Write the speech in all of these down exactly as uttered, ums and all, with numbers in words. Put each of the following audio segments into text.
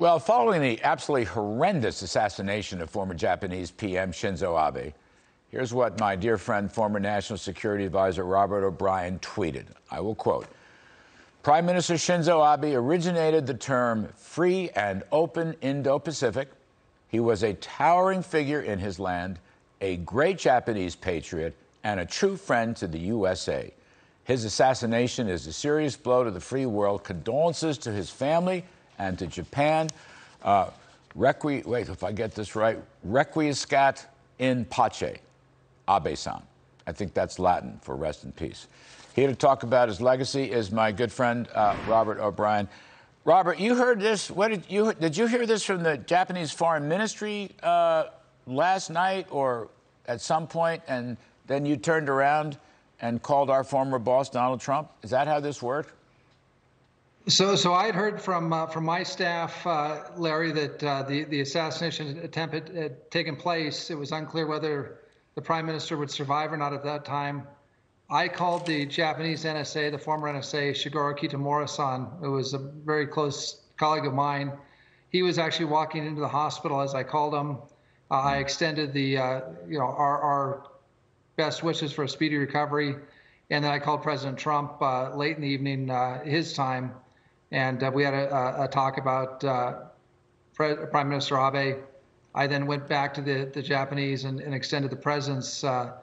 Well, following the absolutely horrendous assassination of former Japanese P M Shinzo Abe, here's what my dear friend, former National Security Advisor Robert O'Brien tweeted. I will quote, Prime Minister Shinzo Abe originated the term free and open Indo-Pacific. He was a towering figure in his land, a great Japanese patriot, and a true friend to the U S A. His assassination is a serious blow to the free world. Condolences to his family and to Japan. Uh, requi wait, if I get this right, requiescat in pace. Abe-san. I think that's Latin for rest in peace. Here to talk about his legacy is my good friend, uh, Robert O'Brien. Robert, you heard this. What did you did you hear this from the Japanese Foreign Ministry uh, last night or at some point, and then you turned around and called our former boss, Donald Trump? Is that how this worked? So, so I had heard from uh, from my staff, uh, Larry, that uh, the the assassination attempt had, had taken place. It was unclear whether the Prime Minister would survive or not at that time. I called the Japanese N S A, the former N S A, Shigeru Kitamura-san, who was a very close colleague of mine. He was actually walking into the hospital as I called him. Uh, I extended the, uh, you know, our, our best wishes for a speedy recovery. And then I called President Trump uh, late in the evening, uh, his time. And uh, we had a, a talk about uh, Prime Minister Abe. I then went back to the, the Japanese and, and extended the president's uh,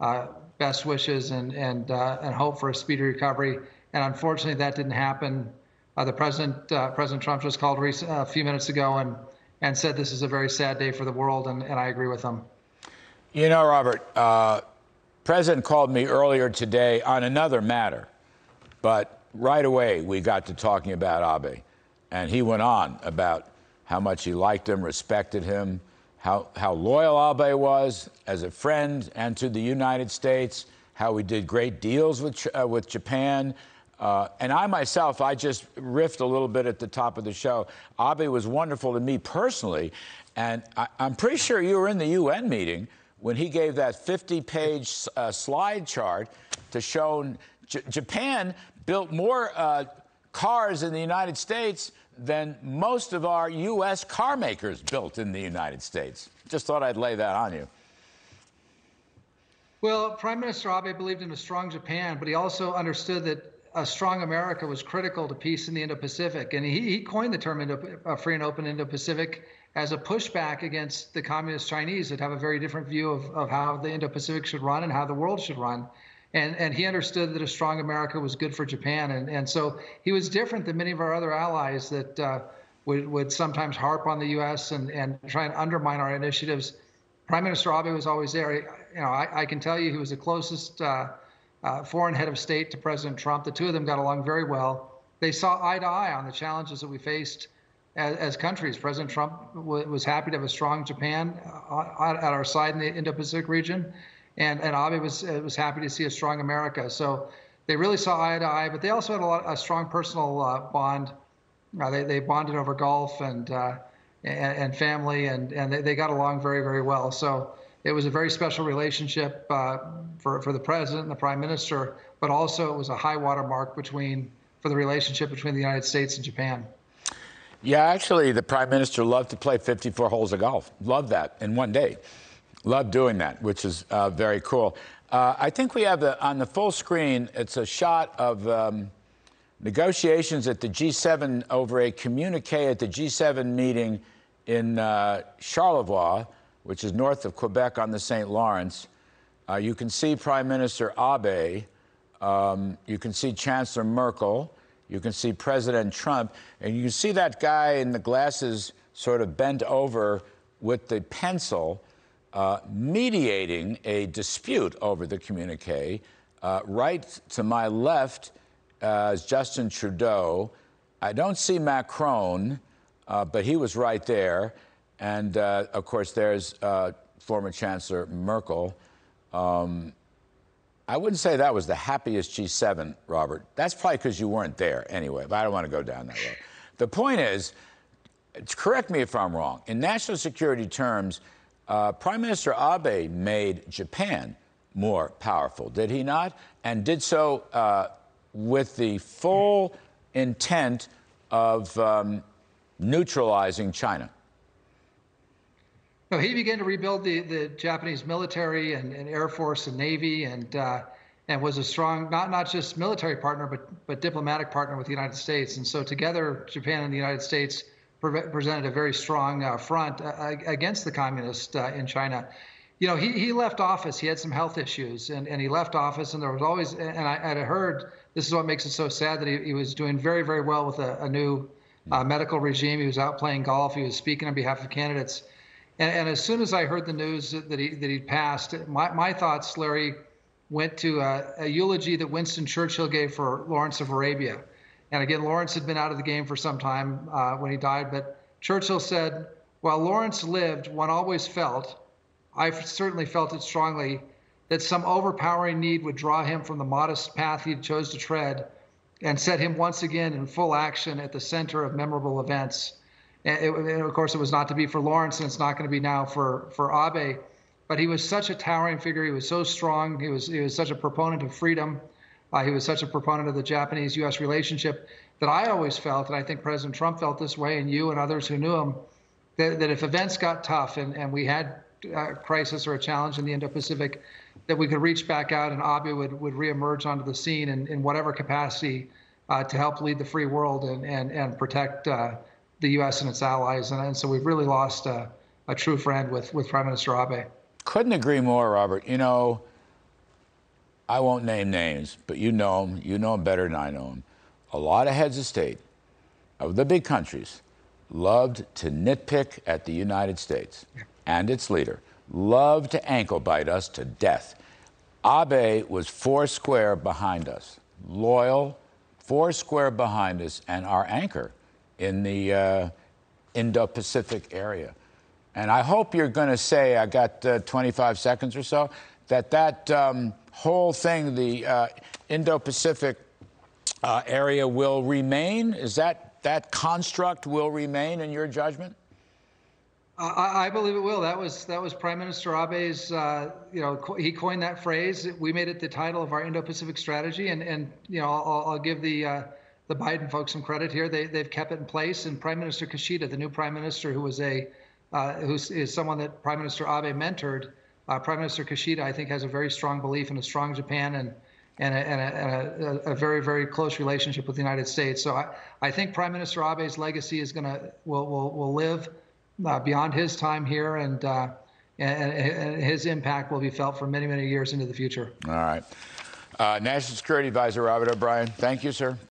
uh, best wishes and and, uh, and hope for a speedy recovery. And unfortunately, that didn't happen. Uh, the president, uh, President Trump, just called recent, uh, a few minutes ago and and said this is a very sad day for the world. And, and I agree with him. You know, Robert, uh, President called me earlier today on another matter, but right away we got to talking about Abe, and he went on about how much he liked him, respected him, how, how loyal Abe was as a friend and to the United States, how we did great deals with, uh, with Japan. Uh, and I myself, I just riffed a little bit at the top of the show. Abe was wonderful to me personally, and I, I'm pretty sure you were in the U N meeting when he gave that fifty page uh, slide chart to show J- Japan built more uh, cars in the United States than most of our U S car makers built in the United States. Just thought I'd lay that on you. Well, Prime Minister Abe believed in a strong Japan, but he also understood that a strong America was critical to peace in the Indo-Pacific. And he, he coined the term Indo, uh, free and open Indo-Pacific as a pushback against the communist Chinese that have a very different view of, of how the Indo-Pacific should run and how the world should run. And, and he understood that a strong America was good for Japan. And, and so he was different than many of our other allies that uh, would, would sometimes harp on the U S and, and try and undermine our initiatives. Prime Minister Abe was always there. You know, I, I can tell you he was the closest uh, uh, foreign head of state to President Trump. The two of them got along very well. They saw eye to eye on the challenges that we faced as, as countries. President Trump w was happy to have a strong Japan at our side in the Indo-Pacific region. And, and Abe was was happy to see a strong America. So they really saw eye to eye, but they also had a, lot, a strong personal uh, bond. Uh, they, they bonded over golf and uh, and, and family, and, and they, they got along very, very well. So it was a very special relationship uh, for, for the president and the prime minister, but also it was a high watermark between for the relationship between the United States and Japan. Yeah, actually, the prime minister loved to play fifty-four holes of golf. Loved that in one day. Love doing that, which is uh, very cool. Uh, I think we have the, on the full screen, it's a shot of um, negotiations at the G seven over a communique at the G seven meeting in uh, Charlevoix, which is north of Quebec on the Saint Lawrence. Uh, you can see Prime Minister Abe. Um, you can see Chancellor Merkel. You can see President Trump. And you can see that guy in the glasses sort of bent over with the pencil, Uh, mediating a dispute over the communique. Uh, right to my left uh, is Justin Trudeau. I don't see Macron, uh, but he was right there. And, uh, of course, there's uh, former Chancellor Merkel. Um, I wouldn't say that was the happiest G seven, Robert. That's probably because you weren't there anyway, but I don't want to go down that road. The point is, correct me if I'm wrong, in national security terms, Uh, Prime Minister Abe made Japan more powerful, did he not? And did so uh, with the full intent of um, neutralizing China? No, he began to rebuild the, the Japanese military and, and Air Force and Navy, and uh, and was a strong, not not just military partner, but but diplomatic partner with the United States. And so together, Japan and the United States pre presented a very strong uh, front uh, against the communists uh, in China. You know, he, he left office. He had some health issues, and, and he left office, and there was always, and I had heard, this is what makes it so sad, that he, he was doing very, very well with a, a new uh, medical regime. He was out playing golf. He was speaking on behalf of candidates. And, and as soon as I heard the news that he that he'd passed, my, my thoughts, Larry, went to a, a eulogy that Winston Churchill gave for Lawrence of Arabia. And again, Lawrence had been out of the game for some time uh, when he died, but Churchill said, while Lawrence lived, one always felt, I certainly felt it strongly, that some overpowering need would draw him from the modest path he chose to tread and set him once again in full action at the center of memorable events. And, it, and of course, it was not to be for Lawrence, and it's not going to be now for, for Abe. But he was such a towering figure. He was so strong. He was, he was such a proponent of freedom. Uh, he was such a proponent of the Japanese U S relationship that I always felt, and I think President Trump felt this way, and you and others who knew him, that, that if events got tough and, and we had a crisis or a challenge in the Indo-Pacific, that we could reach back out and Abe would, would reemerge onto the scene in, in whatever capacity uh, to help lead the free world and, and, and protect uh, the U S and its allies. And, and so we've really lost a, a true friend with, with Prime Minister Abe. Couldn't agree more, Robert. You know, I won't name names, but you know them. You know them better than I know them. A lot of heads of state of the big countries loved to nitpick at the United States and its leader, loved to ankle bite us to death. Abe was four square behind us, loyal, four square behind us, and our anchor in the uh, Indo-Pacific area. And I hope you're going to say, I got uh, twenty-five seconds or so, that that um, whole thing, the uh, Indo-Pacific uh, area, will remain? Is that that construct will remain in your judgment? Uh, I, I believe it will. That was that was Prime Minister Abe's. Uh, you know, co he coined that phrase. We made it the title of our Indo-Pacific strategy. And and you know, I'll, I'll give the uh, the Biden folks some credit here. They they've kept it in place. And Prime Minister Kishida, the new Prime Minister, who was a Uh, who is someone that Prime Minister Abe mentored, uh, Prime Minister Kishida, I think, has a very strong belief in a strong Japan and, and, a, and, a, and a, a very, very close relationship with the United States. So I, I think Prime Minister Abe's legacy is going to will, will, will live uh, beyond his time here, and, uh, and, and his impact will be felt for many, many years into the future. All right. Uh, National Security Advisor Robert O'Brien, thank you, sir.